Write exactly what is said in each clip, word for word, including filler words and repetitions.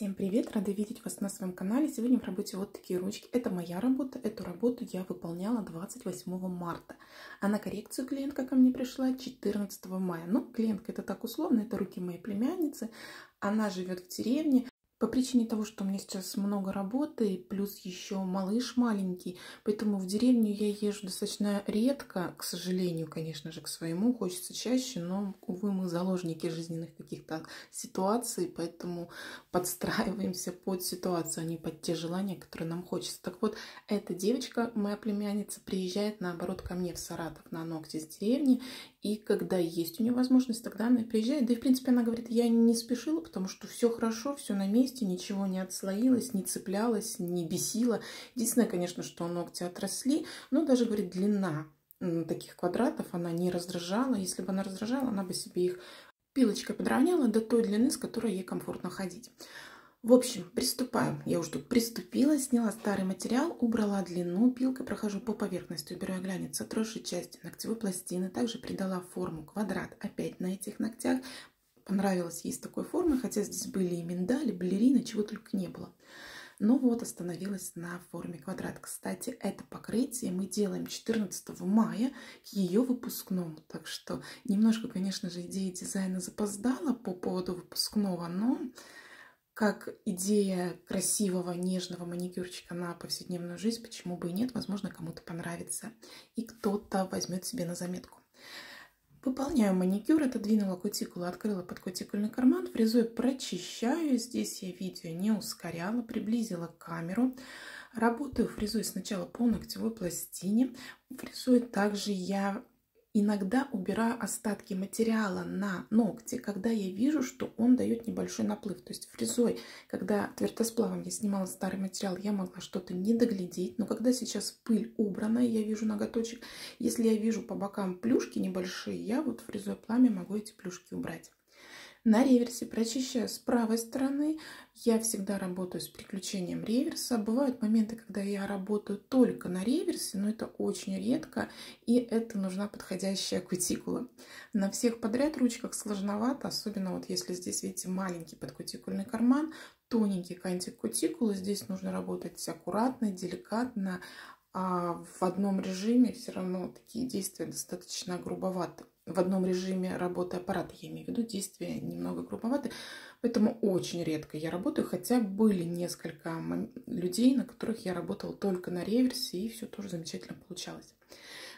Всем привет! Рада видеть вас на своем канале. Сегодня в работе вот такие ручки. Это моя работа. Эту работу я выполняла двадцать восьмого марта. А на коррекцию клиентка ко мне пришла четырнадцатого мая. Но клиентка это так условно, это руки моей племянницы. Она живет в деревне. По причине того, что у меня сейчас много работы, плюс еще малыш маленький, поэтому в деревню я езжу достаточно редко, к сожалению, конечно же, к своему, хочется чаще, но, увы, мы заложники жизненных каких-то ситуаций, поэтому подстраиваемся под ситуацию, а не под те желания, которые нам хочется. Так вот, эта девочка, моя племянница, приезжает, наоборот, ко мне в Саратов на ногти с деревни, и когда есть у нее возможность, тогда она приезжает. Да и, в принципе, она говорит, я не спешила, потому что все хорошо, все на месте, ничего не отслоилось, не цеплялось, не бесило. Единственное, конечно, что ногти отросли, но даже, говорит, длина таких квадратов она не раздражала. Если бы она раздражала, она бы себе их пилочкой подровняла до той длины, с которой ей комфортно ходить. В общем, приступаем. Я уже тут приступила, сняла старый материал, убрала длину, пилкой прохожу по поверхности, убираю глянец с отросшей части ногтевой пластины, также придала форму квадрат опять на этих ногтях. Понравилась ей с такой формой, хотя здесь были и миндали, балерины, чего только не было. Но вот остановилась на форме квадрат. Кстати, это покрытие мы делаем четырнадцатого мая к ее выпускному. Так что немножко, конечно же, идея дизайна запоздала по поводу выпускного, но как идея красивого, нежного маникюрчика на повседневную жизнь, почему бы и нет, возможно, кому-то понравится. И кто-то возьмет себе на заметку. Выполняю маникюр, отодвинула кутикулу, открыла подкутикульный карман, фрезой прочищаю, здесь я видео не ускоряла, приблизила камеру. Работаю фрезой сначала по ногтевой пластине, фрезой также я иногда убираю остатки материала на ногти, когда я вижу, что он дает небольшой наплыв. То есть фрезой, когда твердосплавом я снимала старый материал, я могла что-то не доглядеть. Но когда сейчас пыль убрана, я вижу ноготочек. Если я вижу по бокам плюшки небольшие, я вот фрезой пламя могу эти плюшки убрать. На реверсе прочищаю с правой стороны. Я всегда работаю с приключением реверса. Бывают моменты, когда я работаю только на реверсе, но это очень редко, и это нужна подходящая кутикула. На всех подряд ручках сложновато, особенно вот если здесь, видите, маленький подкутикульный карман, тоненький кантик кутикулы. Здесь нужно работать аккуратно, деликатно, а в одном режиме все равно такие действия достаточно грубоваты. В одном режиме работы аппарата, я имею в виду, действия немного грубоваты, поэтому очень редко я работаю, хотя были несколько людей, на которых я работала только на реверсе, и все тоже замечательно получалось.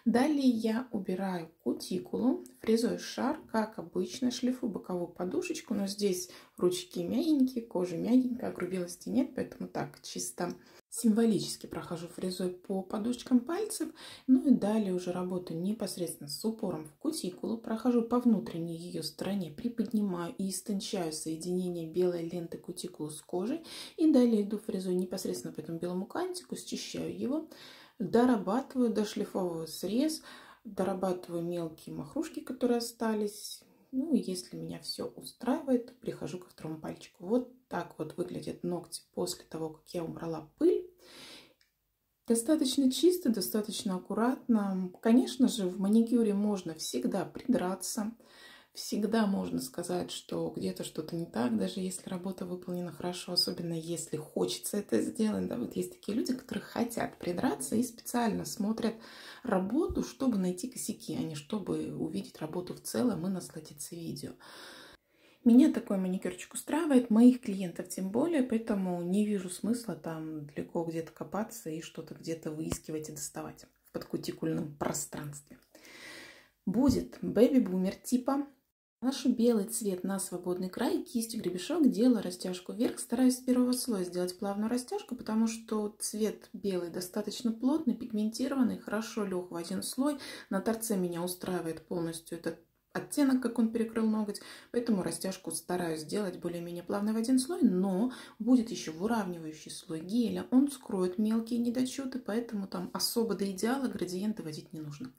Далее я убираю кутикулу, фрезой шар, как обычно, шлифую боковую подушечку, но здесь ручки мягенькие, кожа мягенькая, огрубелости нет, поэтому так, чисто символически прохожу фрезой по подушечкам пальцев, ну и далее уже работаю непосредственно с упором в кутикулу, прохожу по внутренней ее стороне, приподнимаю и истончаю соединение белой ленты кутикулы с кожей, и далее иду фрезой непосредственно по этому белому кантику, счищаю его, дорабатываю, дошлифовываю срез, дорабатываю мелкие махрушки, которые остались. Ну, если меня все устраивает, то прихожу ко второму пальчику. Вот так вот выглядят ногти после того, как я убрала пыль. Достаточно чисто, достаточно аккуратно. Конечно же, в маникюре можно всегда придраться. Всегда можно сказать, что где-то что-то не так, даже если работа выполнена хорошо, особенно если хочется это сделать. Да, вот есть такие люди, которые хотят придраться и специально смотрят работу, чтобы найти косяки, а не чтобы увидеть работу в целом и насладиться видео. Меня такой маникюрчик устраивает, моих клиентов тем более, поэтому не вижу смысла там далеко где-то копаться и что-то где-то выискивать и доставать в подкутикульном пространстве. Будет бэби-бумер типа. Наношу белый цвет на свободный край, кистью гребешок, делаю растяжку вверх, стараюсь с первого слоя сделать плавную растяжку, потому что цвет белый достаточно плотный, пигментированный, хорошо лег в один слой. На торце меня устраивает полностью этот оттенок, как он перекрыл ноготь, поэтому растяжку стараюсь сделать более-менее плавно в один слой, но будет еще выравнивающий слой геля, он скроет мелкие недочеты, поэтому там особо до идеала градиенты водить не нужно.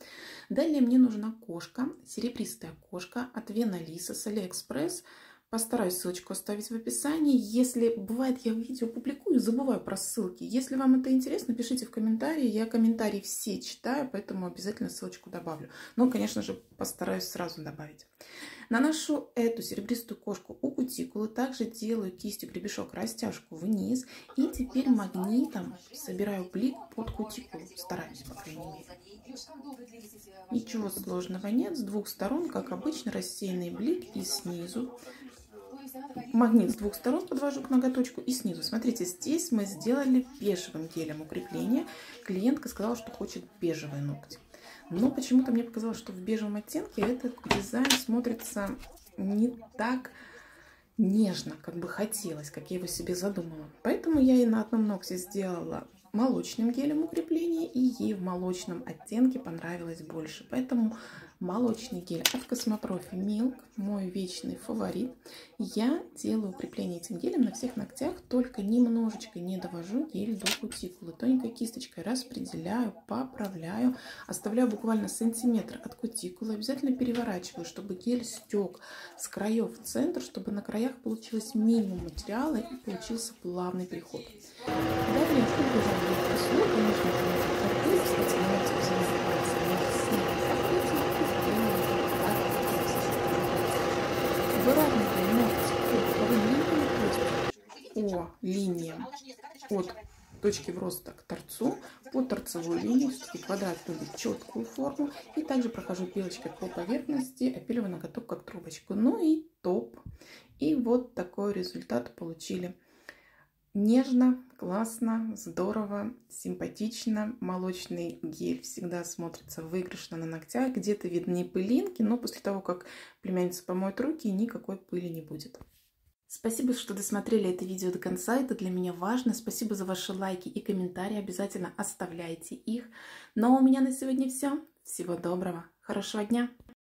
Далее мне нужна кошка, серебристая кошка от Венолиса с Алиэкспресс. Постараюсь ссылочку оставить в описании. Если бывает, я видео публикую, забываю про ссылки. Если вам это интересно, пишите в комментарии. Я комментарии все читаю, поэтому обязательно ссылочку добавлю. Но, конечно же, постараюсь сразу добавить. Наношу эту серебристую кошку у кутикулы, также делаю кистью гребешок растяжку вниз и теперь магнитом собираю блик под кутикулу, стараюсь, по крайней мере. Ничего сложного нет, с двух сторон, как обычно, рассеянный блик и снизу. Магнит с двух сторон подвожу к ноготочку и снизу. Смотрите, здесь мы сделали бежевым гелем укрепление. Клиентка сказала, что хочет бежевые ногти. Но почему-то мне показалось, что в бежевом оттенке этот дизайн смотрится не так нежно, как бы хотелось, как я его себе задумала. Поэтому я и на одном ногте сделала молочным гелем укрепления, и ей в молочном оттенке понравилось больше. Поэтому молочный гель от Cosmoprofy Milk, мой вечный фаворит. Я делаю укрепление этим гелем на всех ногтях, только немножечко не довожу гель до кутикулы. Тоненькой кисточкой распределяю, поправляю, оставляю буквально сантиметр от кутикулы. Обязательно переворачиваю, чтобы гель стек с краев в центр, чтобы на краях получилось минимум материала и получился плавный переход. Далее, Слух, конечно, открыть, кстати, можете взаимодействовать с ним. Выравнивая ногти по линиям, по линиям от точки вроста к торцу, по торцевой линии, все-таки квадрат будет четкую форму. И также прохожу пилочкой по поверхности, опиливаю ноготок как трубочку. Ну и топ. И вот такой результат получили. Нежно, классно, здорово, симпатично. Молочный гель всегда смотрится выигрышно на ногтях. Где-то видны пылинки, но после того, как племянница помоет руки, никакой пыли не будет. Спасибо, что досмотрели это видео до конца. Это для меня важно. Спасибо за ваши лайки и комментарии. Обязательно оставляйте их. Ну а у меня на сегодня все. Всего доброго. Хорошего дня.